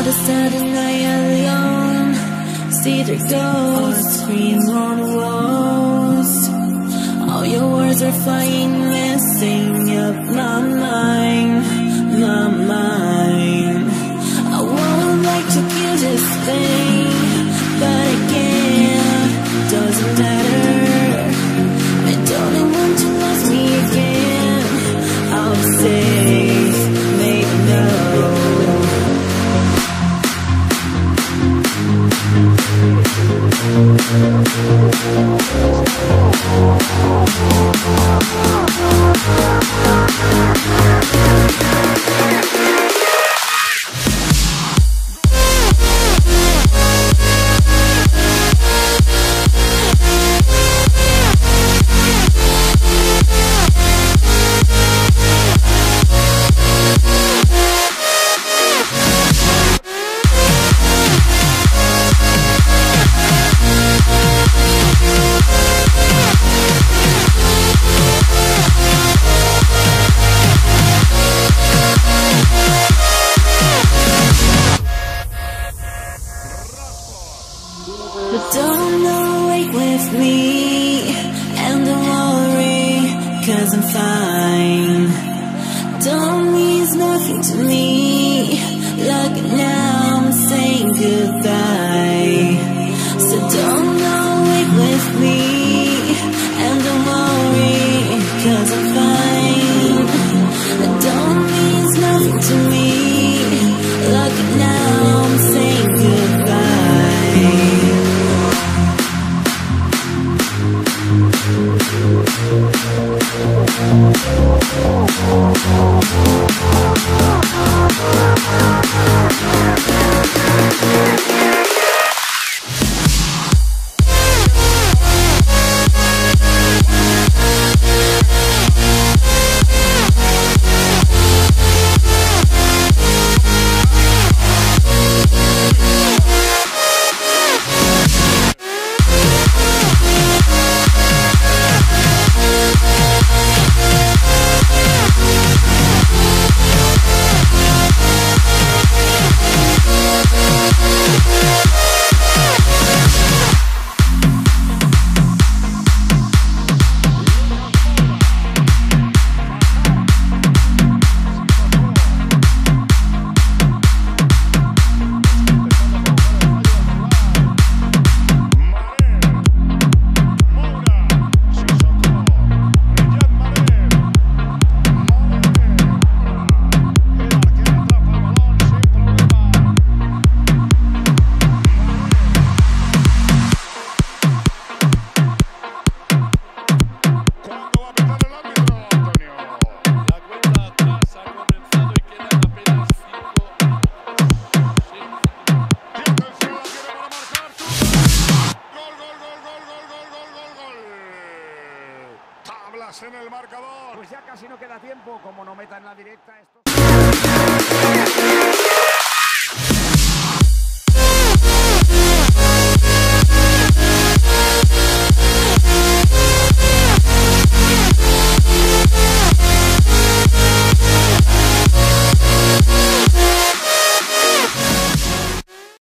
All the sudden I am alone. See the ghosts scream on the walls. All your words are flying, messing up my mind, my mind. I would like to kill this thing, but I can't. Doesn't matter. I don't even want to lose me again. I'll say. But don't awake with me, and don't worry, cause I'm fine. Don't means nothing to me, look now I'm saying goodbye. So don't awake with me, and don't worry, cause I'm fine. Don't means nothing to me, look now I'm saying goodbye. En el marcador, pues ya casi no queda tiempo, como no meta en la directa esto...